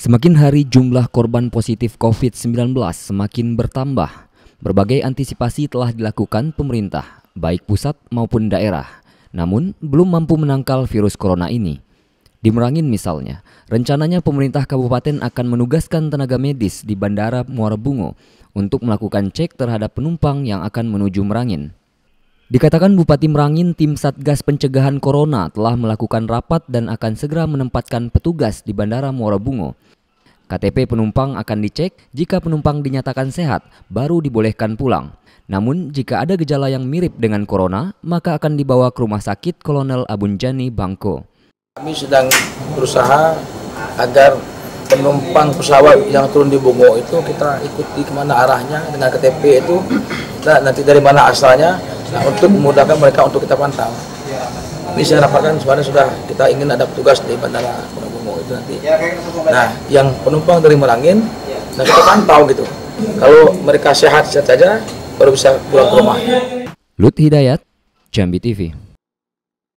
Semakin hari jumlah korban positif COVID-19 semakin bertambah. Berbagai antisipasi telah dilakukan pemerintah, baik pusat maupun daerah, namun belum mampu menangkal virus corona ini. Di Merangin misalnya, rencananya pemerintah kabupaten akan menugaskan tenaga medis di Bandara Muara Bungo untuk melakukan cek terhadap penumpang yang akan menuju Merangin. Dikatakan Bupati Merangin, tim Satgas Pencegahan Corona telah melakukan rapat dan akan segera menempatkan petugas di Bandara Muara Bungo. KTP penumpang akan dicek, jika penumpang dinyatakan sehat baru dibolehkan pulang. Namun jika ada gejala yang mirip dengan corona, maka akan dibawa ke rumah sakit Kolonel Abunjani Bangko. Kami sedang berusaha agar penumpang pesawat yang turun di Bungo itu kita ikuti kemana arahnya dengan KTP itu, nanti dari mana asalnya, untuk memudahkan mereka untuk kita pantau. Ini saya rapatkan sebenarnya sudah kita ingin ada petugas di Bandara Muara Bungo itu nanti. Nah, yang penumpang dari Merangin, nah kita pantau gitu. Kalau mereka sehat saja, baru bisa pulang ke rumah. Luth Hidayat, Jambi TV.